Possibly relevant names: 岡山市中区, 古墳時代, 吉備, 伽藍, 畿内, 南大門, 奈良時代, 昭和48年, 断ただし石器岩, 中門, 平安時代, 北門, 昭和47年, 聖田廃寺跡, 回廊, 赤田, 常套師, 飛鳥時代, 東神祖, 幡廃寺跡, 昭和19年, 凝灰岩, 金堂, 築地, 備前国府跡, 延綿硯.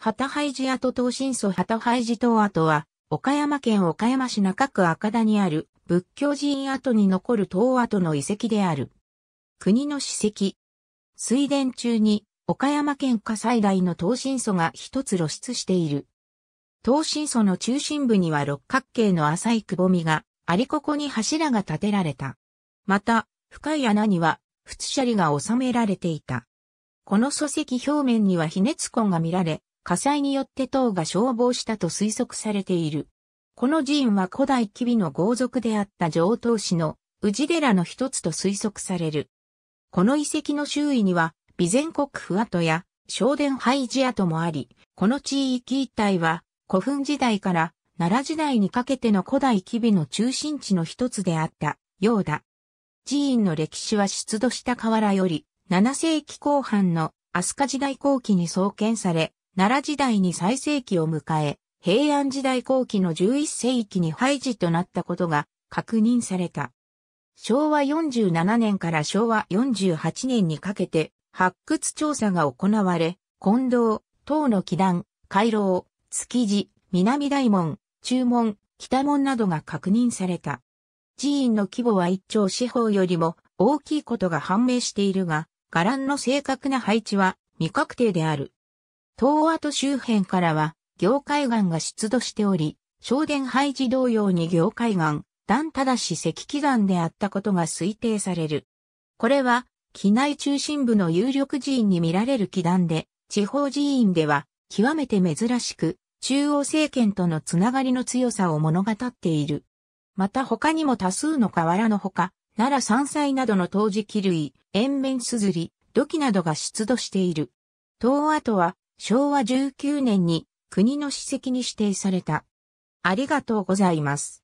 幡廃寺跡東神祖幡廃寺塔跡は、岡山県岡山市中区赤田にある仏教寺院跡に残る塔跡の遺跡である。国の史跡。水田中に岡山県下最大の東神祖が一つ露出している。東神祖の中心部には六角形の浅いくぼみがあり、ここに柱が建てられた。また、深い穴には仏舎利が収められていた。この礎石表面には卑熱痕が見られ、火災によって塔が消亡したと推測されている。この寺院は古代吉備の豪族であった常套師の氏寺の一つと推測される。この遺跡の周囲には備前国府跡や聖田廃寺跡もあり、この地域一帯は古墳時代から奈良時代にかけての古代吉備の中心地の一つであったようだ。寺院の歴史は出土した瓦より7世紀後半の飛鳥時代後期に創建され、奈良時代に最盛期を迎え、平安時代後期の11世紀に廃寺となったことが確認された。昭和47年から昭和48年にかけて発掘調査が行われ、金堂、塔の基壇、回廊、築地、南大門、中門、北門などが確認された。寺院の規模は一町四方よりも大きいことが判明しているが、伽藍の正確な配置は未確定である。塔跡周辺からは、凝灰岩が出土しており、聖田廃寺同様に凝灰岩、断ただし石器岩であったことが推定される。これは、畿内中心部の有力寺院に見られる基壇で、地方寺院では、極めて珍しく、中央政権とのつながりの強さを物語っている。また他にも多数の瓦のほか、奈良山菜などの陶磁器類、延綿硯、土器などが出土している。塔跡は、昭和19年に国の史跡に指定された。ありがとうございます。